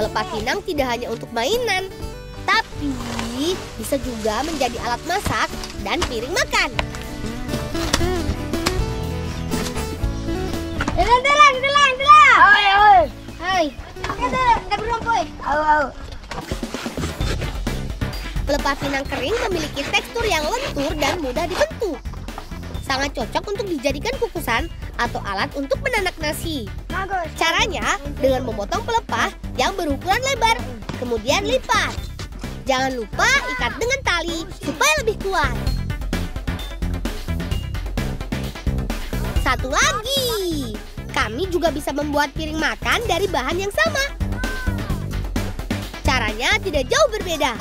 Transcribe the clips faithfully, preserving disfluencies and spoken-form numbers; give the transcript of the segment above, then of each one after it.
Pelepah pinang tidak hanya untuk mainan, tapi bisa juga menjadi alat masak dan piring makan. Delang, delang, delang, delang. Oi, oi. Hai. Ada ada berompoi. Au, au. Pelepah pinang kering memiliki tekstur yang lentur dan mudah dibentuk. Sangat cocok untuk dijadikan kukusan atau alat untuk menanak nasi. Caranya dengan memotong pelepah yang berukuran lebar, kemudian lipat. Jangan lupa ikat dengan tali supaya lebih kuat. Satu lagi, kami juga bisa membuat piring makan dari bahan yang sama. Caranya tidak jauh berbeda.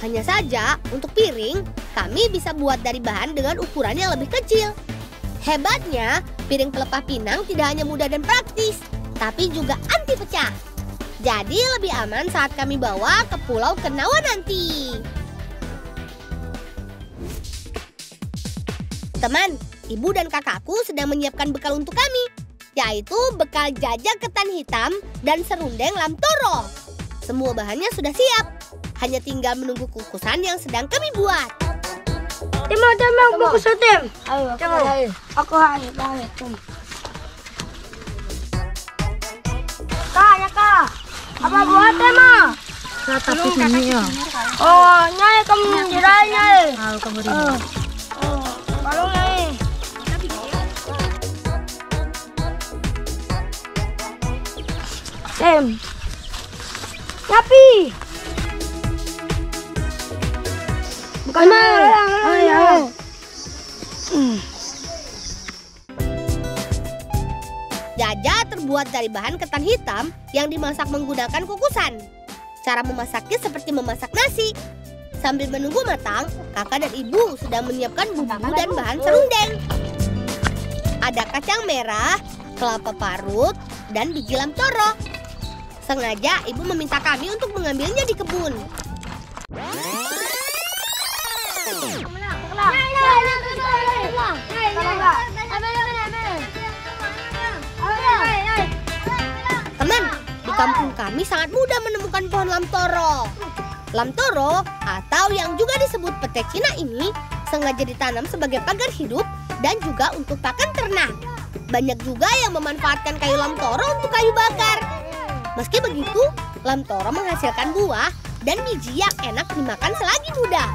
Hanya saja untuk piring, kami bisa buat dari bahan dengan ukuran yang lebih kecil. Hebatnya, piring pelepah pinang tidak hanya mudah dan praktis, tapi juga anti pecah. Jadi lebih aman saat kami bawa ke Pulau Kenawa nanti. Teman, ibu dan kakakku sedang menyiapkan bekal untuk kami, yaitu bekal jajak ketan hitam dan serundeng lamtoro. Semua bahannya sudah siap, hanya tinggal menunggu kukusan yang sedang kami buat. Timau, timau, kukusan tim. Ayo, aku harus banget. Kak, ya kak, apa buat timau? Kak, tapi sini ya. Oh, nyai kamu tirai nyai. Kalau kamu tirai. Oh, kalau nyai. Tim, nyapi. Bukan malah. Jajak terbuat dari bahan ketan hitam yang dimasak menggunakan kukusan. Cara memasaknya seperti memasak nasi. Sambil menunggu matang, kakak dan ibu sedang menyiapkan bumbu dan bahan serundeng. Ada kacang merah, kelapa parut, dan biji lamtoro. Sengaja ibu meminta kami untuk mengambilnya di kebun. Teman, di kampung kami sangat mudah menemukan pohon lamtoro. Lamtoro atau yang juga disebut petek Cina ini sengaja ditanam sebagai pagar hidup dan juga untuk pakan ternak. Banyak juga yang memanfaatkan kayu lamtoro untuk kayu bakar. Meski begitu, lamtoro menghasilkan buah dan biji yang enak dimakan selagi muda.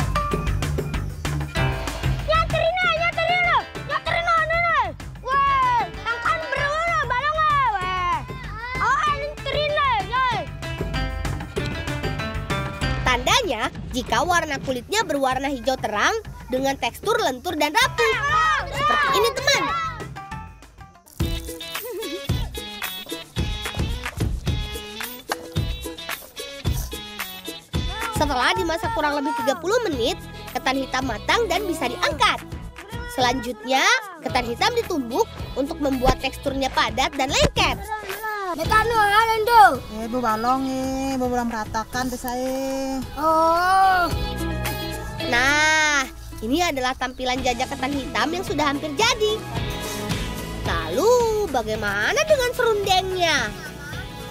Tandanya jika warna kulitnya berwarna hijau terang dengan tekstur lentur dan rapi. Seperti ini teman. Setelah dimasak kurang lebih tiga puluh menit, ketan hitam matang dan bisa diangkat. Selanjutnya, ketan hitam ditumbuk untuk membuat teksturnya padat dan lengket. Nekan lu ada tu. Eh, bu balong eh, bu belum ratakan tu saya. Oh. Nah, ini adalah tampilan jajak ketan hitam yang sudah hampir jadi. Lalu, bagaimana dengan serundengnya?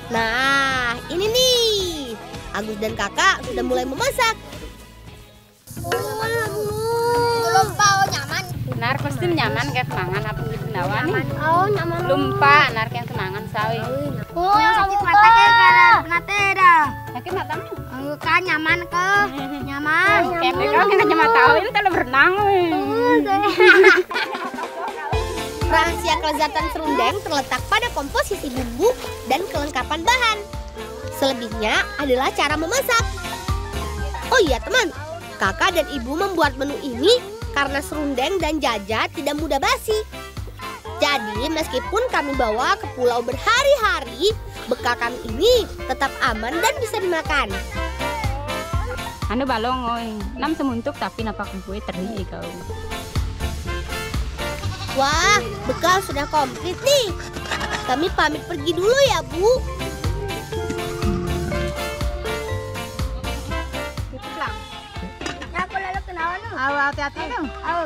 Nah, ini nih. Agus dan kakak sudah mulai memasak. Lumpah, nyaman. Benar, pasti nyaman kayak kemangan apa gitu Kenawa nih. Oh, nyaman. Lumpah, benar kayak kemangan sawi. Oh, sakit mata kayak kenapa dah? Sakit mata nih? Enggak nyaman ke? Nyaman. Kayak pegang kita cuma tahu ini kalau berenang. Rahasia kelezatan serundeng terletak pada komposisi bumbu dan kelengkapan bahan. Selebihnya adalah cara memasak. Oh iya teman, kakak dan ibu membuat menu ini karena serundeng dan jajak tidak mudah basi. Jadi meskipun kami bawa ke pulau berhari-hari, bekal kami ini tetap aman dan bisa dimakan. Anu balong oi, nam semuntuk tapi napak kue terhi kau. Wah, bekal sudah komplit nih. Kami pamit pergi dulu ya, Bu. Aw, hati-hati dong. Aw,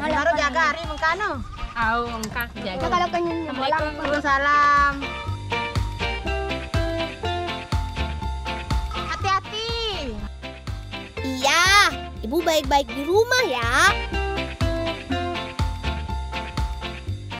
harus jaga hari mengkano. Aw, mengkak jaga. Kalau kenyang, assalamualaikum. Salam. Ibu baik-baik di rumah ya.